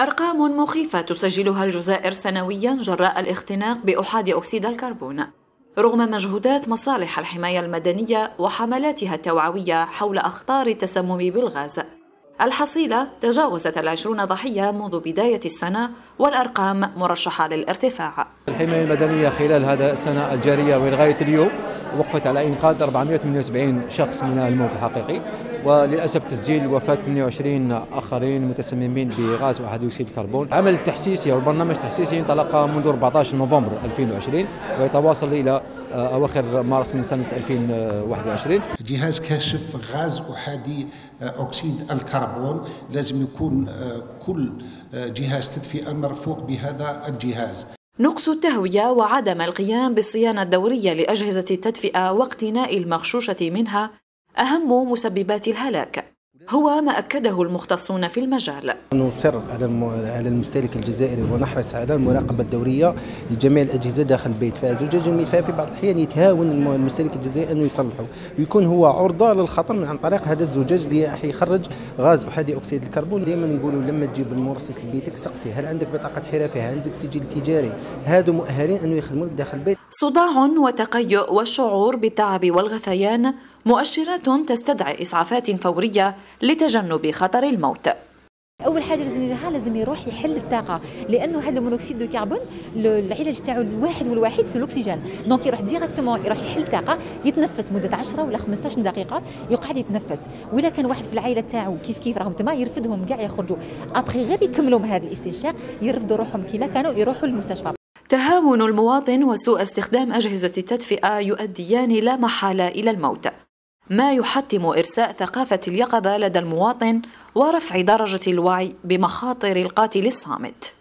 أرقام مخيفة تسجلها الجزائر سنويا جراء الاختناق بأحاد أكسيد الكربون، رغم مجهودات مصالح الحماية المدنية وحملاتها التوعوية حول أخطار التسمم بالغاز. الحصيلة تجاوزت 20 ضحية منذ بداية السنة، والأرقام مرشحة للارتفاع. الحماية المدنية خلال هذا السنة الجارية ولغاية اليوم وقفت على إنقاذ 478 شخص من الموت الحقيقي، وللأسف تسجيل وفاة 28 آخرين متسممين بغاز وأحد أكسيد الكربون. عمل التحسيسي أو البرنامج التحسيسي انطلق منذ 14 نوفمبر 2020 ويتواصل إلى أواخر مارس من سنة 2021. جهاز كشف غاز أحادي أكسيد الكربون لازم يكون كل جهاز تدفئة مرفوق بهذا الجهاز. نقص التهوية وعدم القيام بالصيانة الدورية لأجهزة التدفئة واقتناء المغشوشة منها أهم مسببات الهلاك، هو ما أكده المختصون في المجال. نصر على المستهلك الجزائري ونحرص على المراقبة الدورية لجميع الأجهزة داخل البيت، فزجاج المدفأة في بعض الأحيان يتهاون المستهلك الجزائري أنه يصلحه ويكون هو عرضة للخطر عن طريق هذا الزجاج اللي يخرج غاز أحادي أكسيد الكربون. دائما نقولوا لما تجيب المرصص لبيتك سقسي هل عندك بطاقة حرفة، عندك سجل تجاري، هادو مؤهلين أنه يخدموا لك داخل البيت. صداع وتقيؤ والشعور بالتعب والغثيان مؤشرات تستدعي إسعافات فورية لتجنب خطر الموت. أول حاجة لازم يديرها لازم يروح يحل الطاقة، لأنه هذا مونوكسيد دو كربون العلاج تاعو الواحد والوحيد سو الأكسجين، دونك يروح ديريكتومون يروح يحل الطاقة يتنفس مدة 10 ولا 15 دقيقة يقعد يتنفس، وإلا كان واحد في العائلة تاعو كيف كيف راهم تما يرفدهم كاع يخرجوا، أبخي غير يكملوا هذا الاستنشاق يرفدوا روحهم كيما كانوا يروحوا للمستشفى. تهاون المواطن وسوء استخدام أجهزة التدفئة يؤديان لا محالة إلى الموت، ما يحتم إرساء ثقافة اليقظة لدى المواطن ورفع درجة الوعي بمخاطر القاتل الصامت.